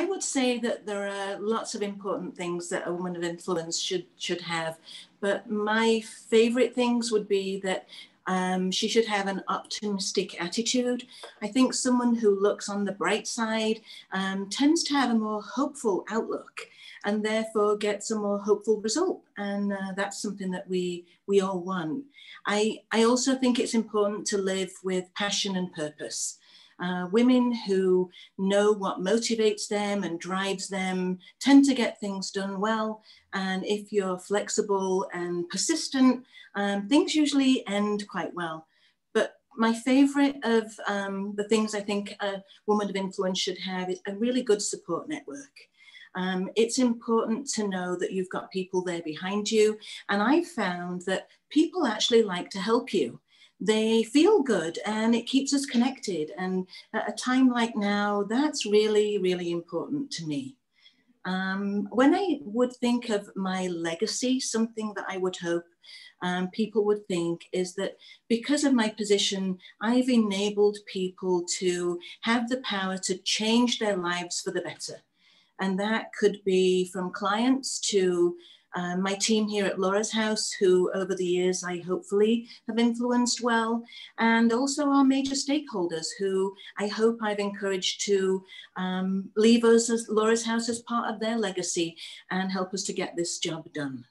I would say that there are lots of important things that a woman of influence should have, but my favorite things would be that she should have an optimistic attitude. I think someone who looks on the bright side tends to have a more hopeful outlook and therefore gets a more hopeful result. And that's something that we all want. I also think it's important to live with passion and purpose. Women who know what motivates them and drives them tend to get things done well. And if you're flexible and persistent, things usually end quite well. But my favorite of the things I think a woman of influence should have is a really good support network. It's important to know that you've got people there behind you. And I found that people actually like to help you. They feel good and it keeps us connected. And at a time like now, that's really, really important to me. When I would think of my legacy, something that I would hope people would think is that because of my position, I've enabled people to have the power to change their lives for the better. And that could be from clients to my team here at Laura's House, who over the years I hopefully have influenced well, and also our major stakeholders, who I hope I've encouraged to leave us as Laura's House as part of their legacy and help us to get this job done.